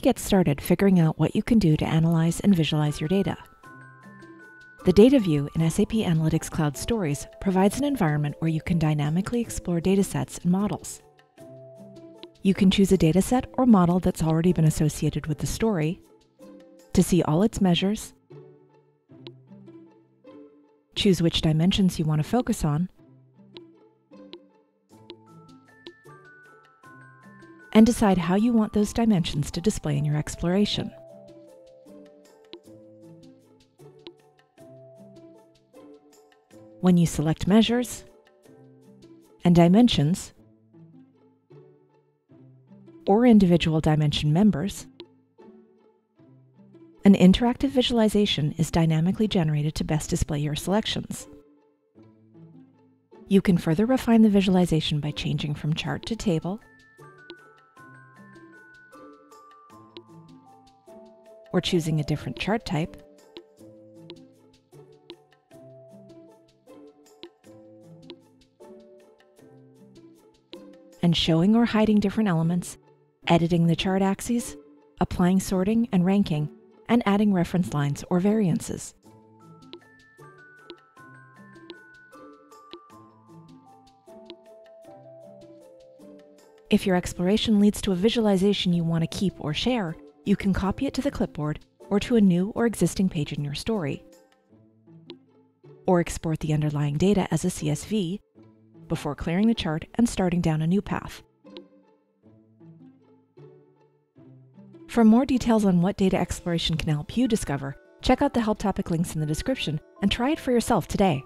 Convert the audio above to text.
we get started figuring out what you can do to analyze and visualize your data. The Data View in SAP Analytics Cloud Stories provides an environment where you can dynamically explore datasets and models. You can choose a dataset or model that's already been associated with the story, to see all its measures, choose which dimensions you want to focus on, and decide how you want those dimensions to display in your exploration. When you select measures and dimensions, or individual dimension members, an interactive visualization is dynamically generated to best display your selections. You can further refine the visualization by changing from chart to table, or choosing a different chart type, and showing or hiding different elements, editing the chart axes, applying sorting and ranking, and adding reference lines or variances. If your exploration leads to a visualization you want to keep or share, you can copy it to the clipboard or to a new or existing page in your story, or export the underlying data as a CSV before clearing the chart and starting down a new path. For more details on what data exploration can help you discover, check out the help topic links in the description and try it for yourself today.